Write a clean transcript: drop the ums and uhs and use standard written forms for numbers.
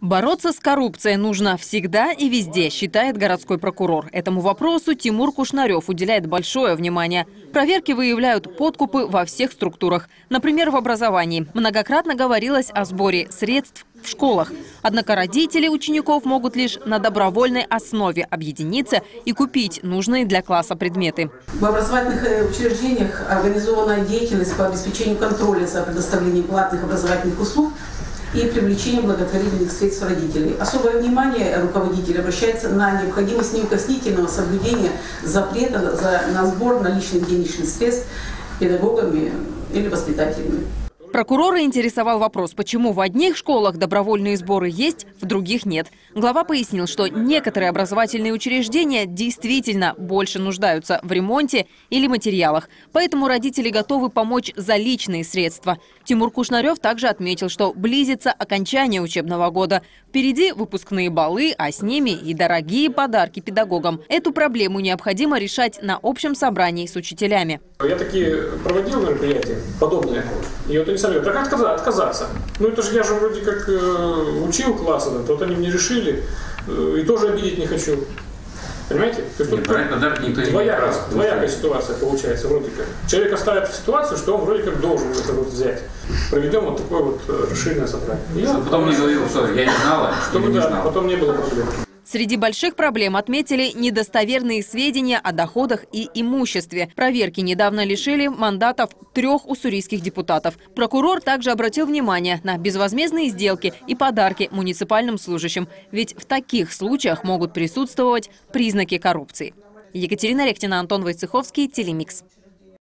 Бороться с коррупцией нужно всегда и везде, считает городской прокурор. Этому вопросу Тимур Кушнарев уделяет большое внимание. Проверки выявляют подкупы во всех структурах. Например, в образовании. Многократно говорилось о сборе средств в школах. Однако родители учеников могут лишь на добровольной основе объединиться и купить нужные для класса предметы. В образовательных учреждениях организована деятельность по обеспечению контроля за предоставлением платных образовательных услуг и привлечение благотворительных средств родителей. Особое внимание руководителя обращается на необходимость неукоснительного соблюдения запрета на сбор наличных денежных средств педагогами или воспитателями. Прокурора интересовал вопрос, почему в одних школах добровольные сборы есть, в других нет. Глава пояснил, что некоторые образовательные учреждения действительно больше нуждаются в ремонте или материалах. Поэтому родители готовы помочь за личные средства. Тимур Кушнарев также отметил, что близится окончание учебного года. Впереди выпускные балы, а с ними и дорогие подарки педагогам. Эту проблему необходимо решать на общем собрании с учителями. Я такие проводил мероприятия подобные. И вот они сами говорят, так отказаться. Ну это же я же вроде как учил классы, да, вот они мне решили, и тоже обидеть не хочу. Понимаете? То есть, двоякая ситуация получается вроде как. Человек оставит в ситуацию, что он вроде как должен это вот взять. Проведем вот такое вот расширенное собрание. Чтобы потом не говорил, что я не знала, чтобы не знала. Потом не было проблем. Среди больших проблем отметили недостоверные сведения о доходах и имуществе. Проверки недавно лишили мандатов 3 уссурийских депутатов. Прокурор также обратил внимание на безвозмездные сделки и подарки муниципальным служащим. Ведь в таких случаях могут присутствовать признаки коррупции. Екатерина Рехтина, Антон Войцеховский, Телемикс.